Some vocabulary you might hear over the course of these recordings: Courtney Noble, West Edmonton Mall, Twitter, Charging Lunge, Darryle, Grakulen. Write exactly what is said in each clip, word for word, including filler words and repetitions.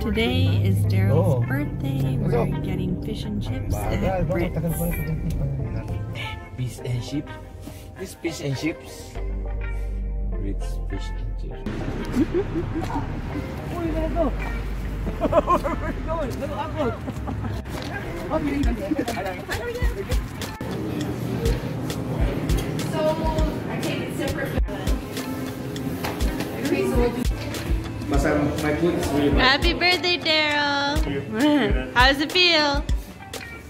Today is Darryl's birthday. We're getting fish and chips at Brits. Fish and chips. This fish and chips. Brits fish and chips. Where are you gonna go? Where are you going? Little upload. So I take it separate. Okay, so we'll do. Happy birthday, Darryle! How does it feel?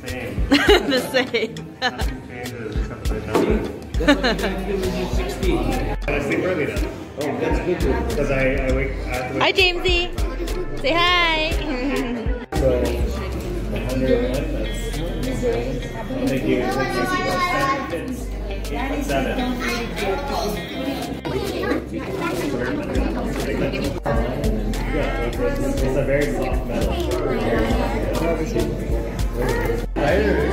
Same. The same. I sleep early now. Oh, that's good too. Because I, I wake up. Hi, Jamesy. Say hi. So, thank you. Seven. It's a very soft metal. Lighter.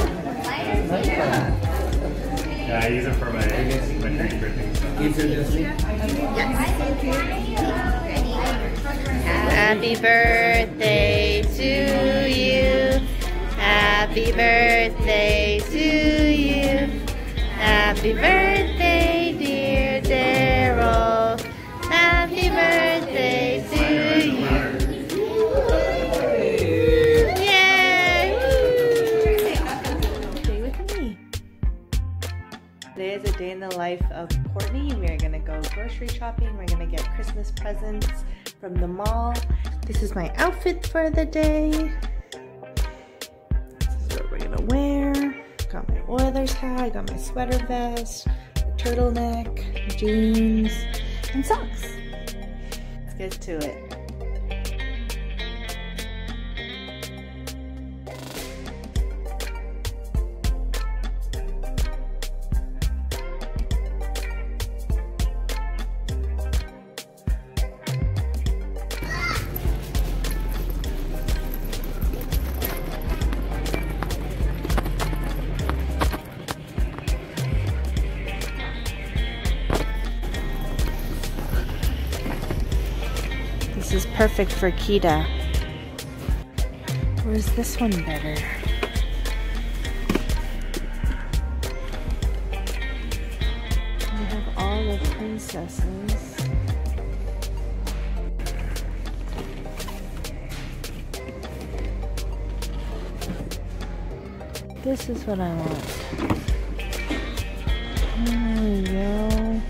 Yeah, I use it for my my birthday stuff. Happy birthday to you. Happy birthday to you. Happy birthday, dear Darryle. Happy birthday to you. Today is a day in the life of Courtney. We are going to go grocery shopping. We're going to get Christmas presents from the mall. This is my outfit for the day. This is what we're going to wear. Got my Oilers hat, I got my sweater vest, turtleneck, jeans, and socks. Let's get to it. This is perfect for Kita. Or is this one better? We have all the princesses. This is what I want. There we go.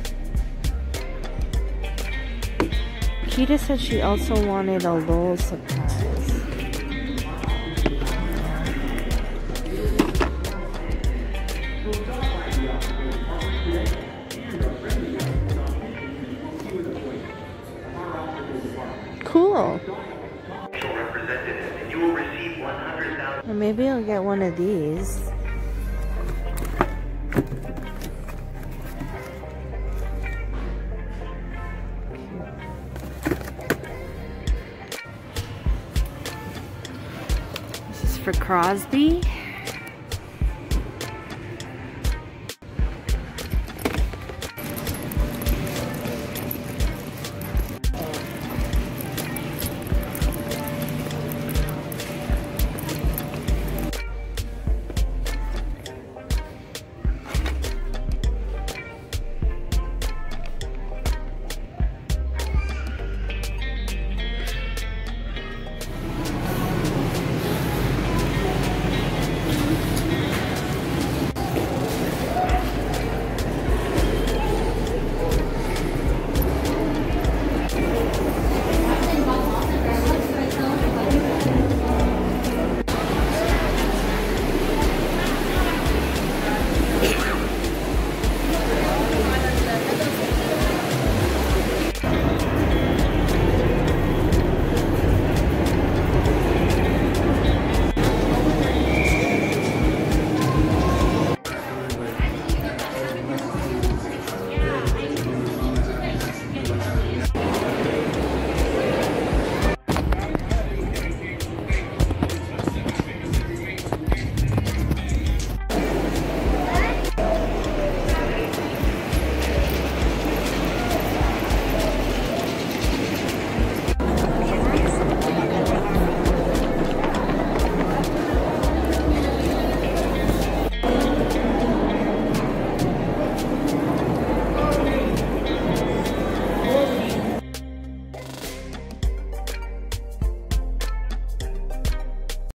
Kita said she also wanted a Lowell surprise. Cool. Or maybe I'll get one of these. For Crosby.